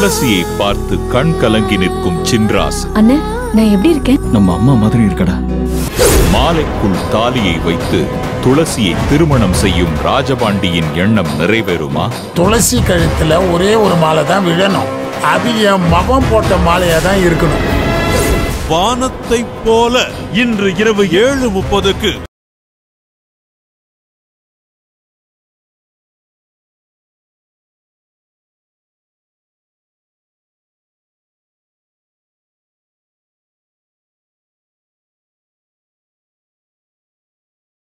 துளசியை பார்த்து கண் கலங்கி நிற்கும் சின்ராசு. அண்ணே, நான் எப்படி இருக்கேன்? நம்ம அம்மா மாதிரி இருக்கடா. மாலைக்குள் தாலியை வைத்து துளசியை திருமணம் செய்யும் ராஜபாண்டியின் எண்ணம் நிறைவேறுமா? துளசி கழுத்துல ஒரே ஒரு மாலை தான் விழணும். அது என் மகன் போட்ட மாலையா தான் இருக்கணும். வானத்தை போல இன்று இரவு 7:30க்கு